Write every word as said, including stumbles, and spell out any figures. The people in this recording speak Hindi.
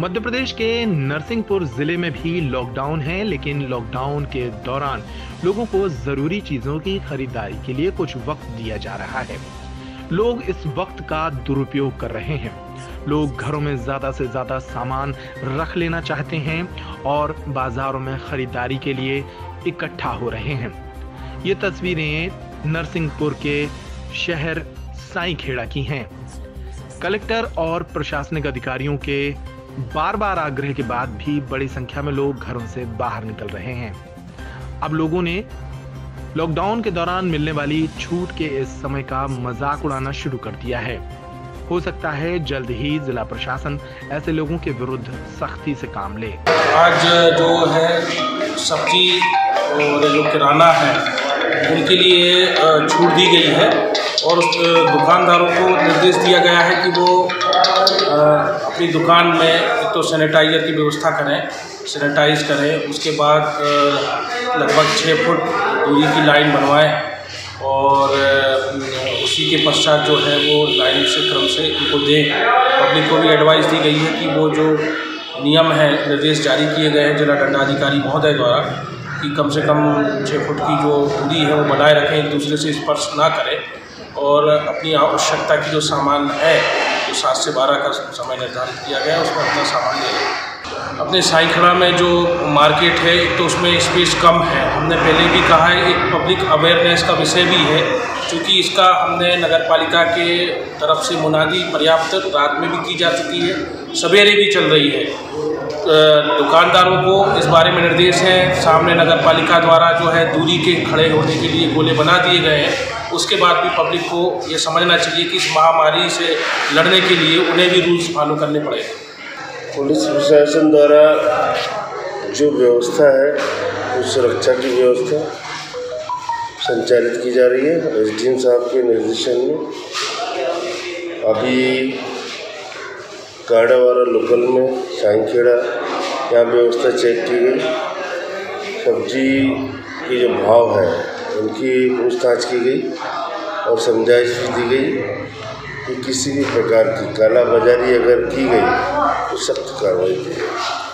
मध्य प्रदेश के नरसिंहपुर जिले में भी लॉकडाउन है, लेकिन लॉकडाउन के दौरान लोगों को जरूरी चीजों की खरीदारी के लिए कुछ वक्त दिया जा रहा है। लोग इस वक्त का दुरुपयोग कर रहे हैं। लोग घरों में ज्यादा से ज्यादा सामान रख लेना चाहते हैं और बाजारों में खरीदारी के लिए इकट्ठा हो रहे हैं। ये तस्वीरें नरसिंहपुर के शहर सांईखेड़ा की हैं। कलेक्टर और प्रशासनिक अधिकारियों के बार बार आग्रह के बाद भी बड़ी संख्या में लोग घरों से बाहर निकल रहे हैं। अब लोगों ने लॉकडाउन के दौरान मिलने वाली छूट के इस समय का मजाक उड़ाना शुरू कर दिया है। हो सकता है जल्द ही जिला प्रशासन ऐसे लोगों के विरुद्ध सख्ती से काम ले। आज जो है सब्जी और जो किराना है उनके लिए छूट दी गई है और उस दुकानदारों को निर्देश दिया गया है कि वो अपनी दुकान में एक तो सैनिटाइज़र की व्यवस्था करें, सैनिटाइज करें, उसके बाद लगभग छः फुट दूरी की लाइन बनवाएं और उसी के पश्चात जो है वो लाइन से क्रम से उनको दें। पब्लिक को भी एडवाइस दी गई है कि वो जो नियम है, निर्देश जारी किए गए हैं जिला दंडाधिकारी महोदय द्वारा कि कम से कम छः फुट की जो दूरी है वो बनाए रखें, एक दूसरे से स्पर्श ना करें और अपनी आवश्यकता की जो सामान है जो सात से बारह का समय निर्धारित किया गया है उसमें अपना सामान ले लें। अपने सांईखेड़ा में जो मार्केट है तो उसमें स्पेस कम है। हमने पहले भी कहा है, एक पब्लिक अवेयरनेस का विषय भी है, क्योंकि इसका हमने नगर पालिका के तरफ से मुनादी पर्याप्त रात में भी की जा चुकी है, सवेरे भी चल रही है। दुकानदारों को इस बारे में निर्देश है। सामने नगर पालिका द्वारा जो है दूरी के खड़े होने के लिए गोले बना दिए गए हैं। उसके बाद भी पब्लिक को ये समझना चाहिए कि इस महामारी से लड़ने के लिए उन्हें भी रूल्स फॉलो करने पड़ेंगे। पुलिस प्रशासन द्वारा जो व्यवस्था है वो सुरक्षा की व्यवस्था संचालित की जा रही है एस डी एम साहब के निर्देशन में। अभी काड़ावाड़ा लोकल में सांईखेड़ा यहाँ व्यवस्था चेक की गई। सब्जी की जो भाव है उनकी पूछताछ की गई और समझाइश भी दी गई कि किसी भी प्रकार की कालाबाजारी अगर की गई तो सख्त कार्रवाई की गई।